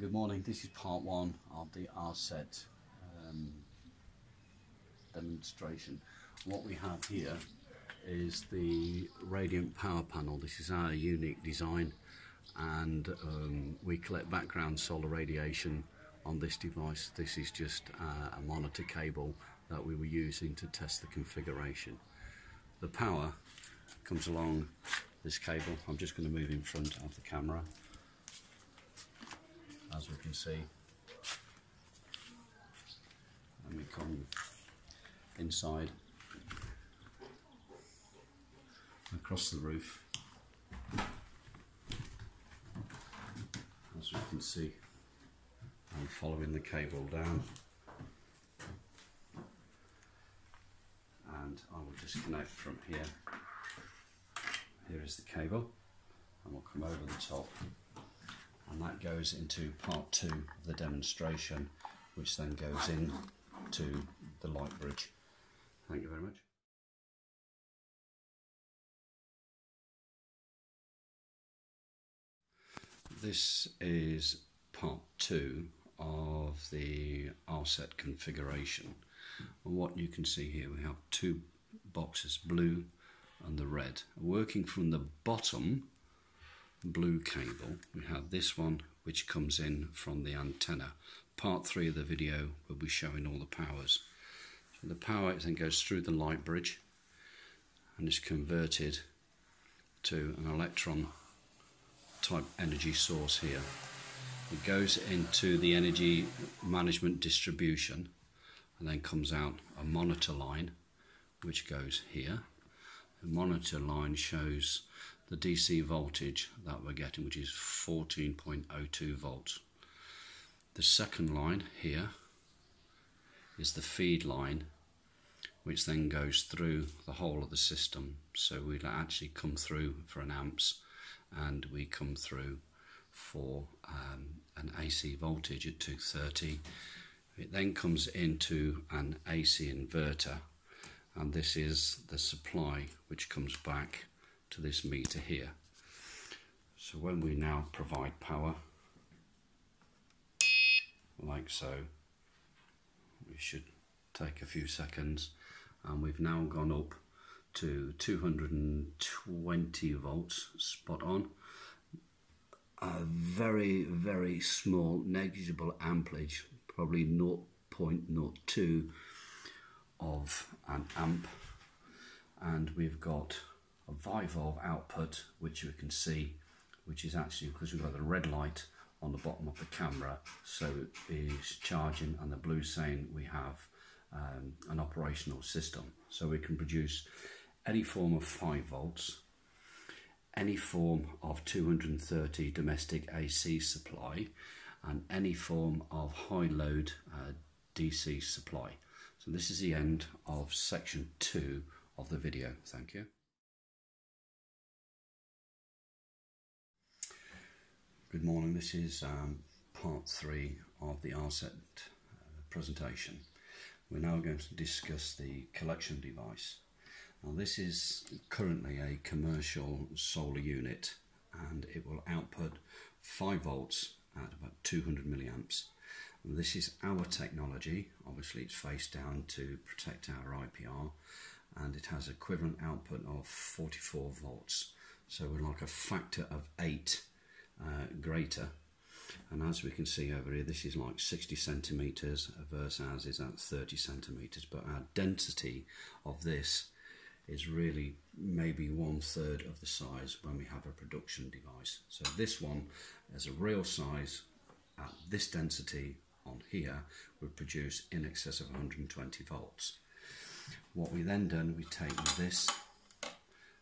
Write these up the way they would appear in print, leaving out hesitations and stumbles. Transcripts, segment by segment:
Good morning, this is part one of the RSET demonstration. What we have here is the radiant power panel. This is our unique design, and we collect background solar radiation on this device. This is just a monitor cable that we were using to test the configuration. The power comes along this cable. I'm just going to move in front of the camera. As we can see, and we come inside across the roof. As we can see, I'm following the cable down, and I will disconnect from here. Here is the cable, and we'll come over the top. And that goes into part two of the demonstration, which then goes in to the light bridge. Thank you very much. This is part two of the RSET configuration. And what you can see here, we have two boxes, blue and the red. Working from the bottom blue cable, we have this one which comes in from the antenna. Part three of the video will be showing all the powers. So the power then goes through the light bridge and is converted to an electron type energy source here. It goes into the energy management distribution and then comes out a monitor line which goes here. The monitor line shows the DC voltage that we're getting, which is 14.02 volts. The second line here is the feed line, which then goes through the whole of the system. So we actually come through for an amps, and we come through for an AC voltage at 230. It then comes into an AC inverter, and this is the supply which comes back to this meter here. So when we now provide power, like so, we should take a few seconds, and we've now gone up to 220 volts, spot on. A very, very small negligible amperage, probably 0.02 of an amp, and we've got a bivalve output, which you can see, which is actually because we've got the red light on the bottom of the camera, so it is charging, and the blue saying we have an operational system. So we can produce any form of 5 volts, any form of 230 domestic AC supply, and any form of high load DC supply. So this is the end of section 2 of the video. Thank you. Good morning, this is part 3 of the RSET presentation. We're now going to discuss the collection device. Now, this is currently a commercial solar unit, and it will output 5 volts at about 200 milliamps. And this is our technology. Obviously it's face down to protect our IPR, and it has equivalent output of 44 volts. So we're like a factor of 8 greater, and as we can see over here, this is like 60 centimeters versus ours is at 30 centimeters, but our density of this is really maybe 1/3 of the size when we have a production device. So this one as a real size at this density on here would produce in excess of 120 volts. What we then done, we take this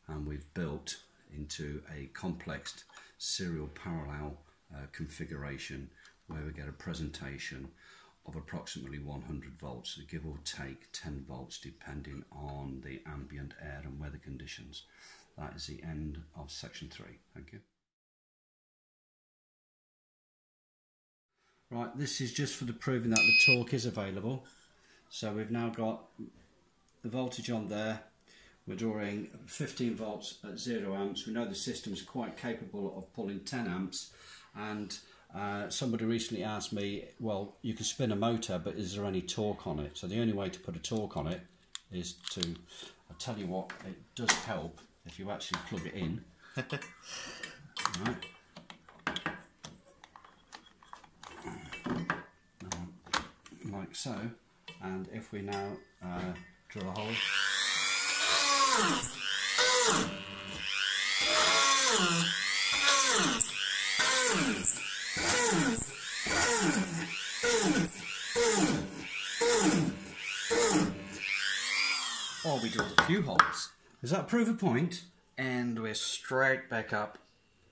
and we've built into a complex serial parallel configuration where we get a presentation of approximately 100 volts, give or take 10 volts depending on the ambient air and weather conditions. That is the end of section 3. Thank you. Right, this is just for the proving that the torque is available. So we've now got the voltage on there. We're drawing 15 volts at 0 amps. We know the system's quite capable of pulling 10 amps, and Somebody recently asked me, well, you can spin a motor, but is there any torque on it? So the only way to put a torque on it is to, I'll tell you what, it does help if you actually plug it in. Right. Like so, and if we now drill a hole, or we drilled a few holes, does that prove a point? And we're straight back up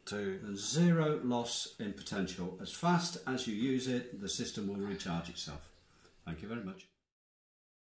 to zero loss in potential. As fast as you use it, the system will recharge itself. Thank you very much.